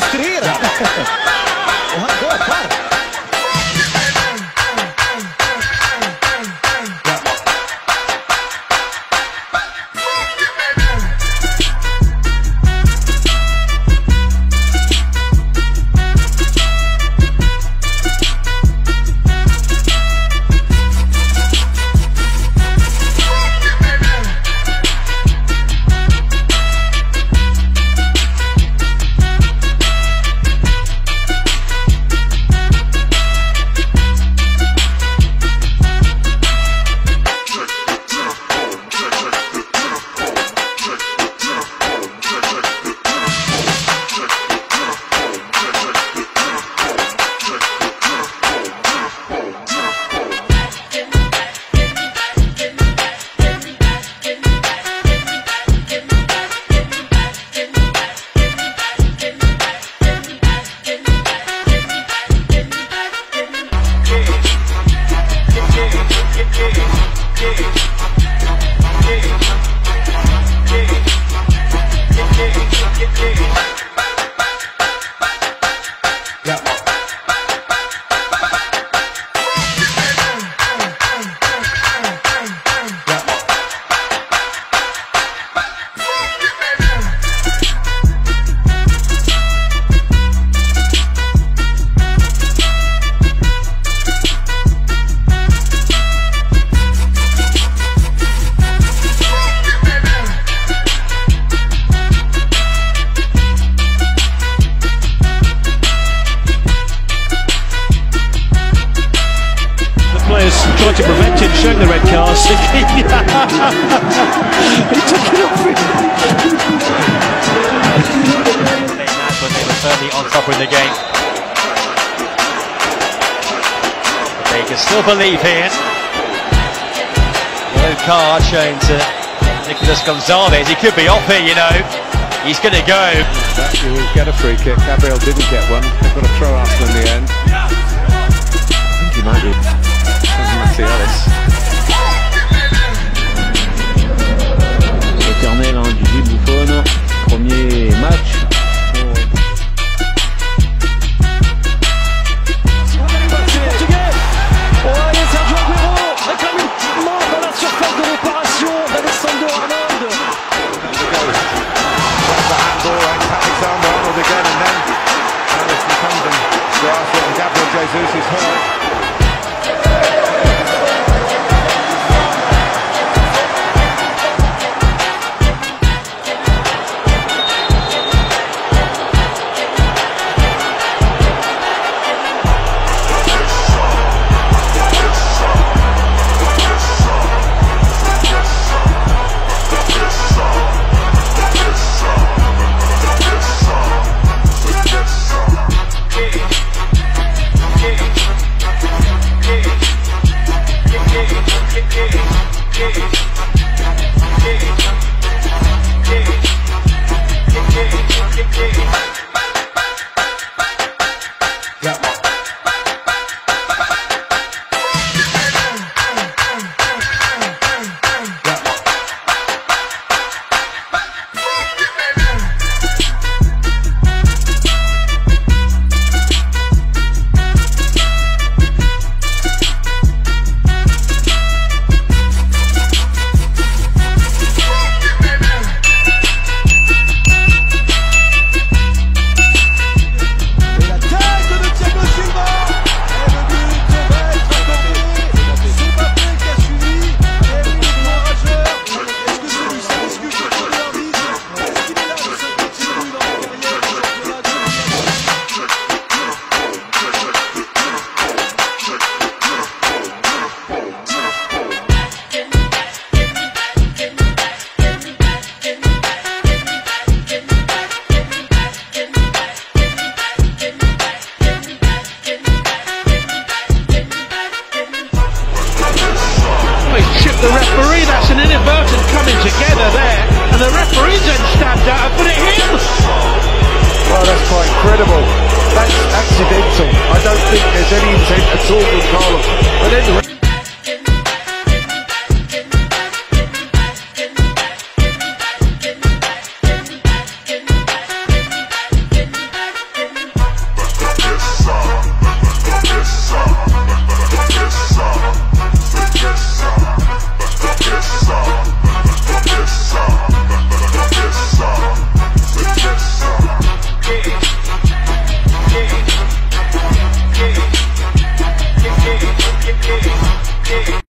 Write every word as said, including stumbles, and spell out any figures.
frustreren. We gaan door, klaar. Trying to prevent him showing the red cards, thinking he took it off him. But they were firmly on top in the game. They can still believe here. No card shown to Nicolas Gonzalez. He could be off here, you know. He's going to go. You will get a free kick. Gabriel didn't get one. They've got to throw after in the end. I think he might be. L'éternel hein, du Gilles Buffon, premier match. The referee, that's an inadvertent coming together there, and the referee then stabbed out and put it in. Well, that's quite incredible. That's accidental. I don't think there's any intent at all with Carlos. But anyway.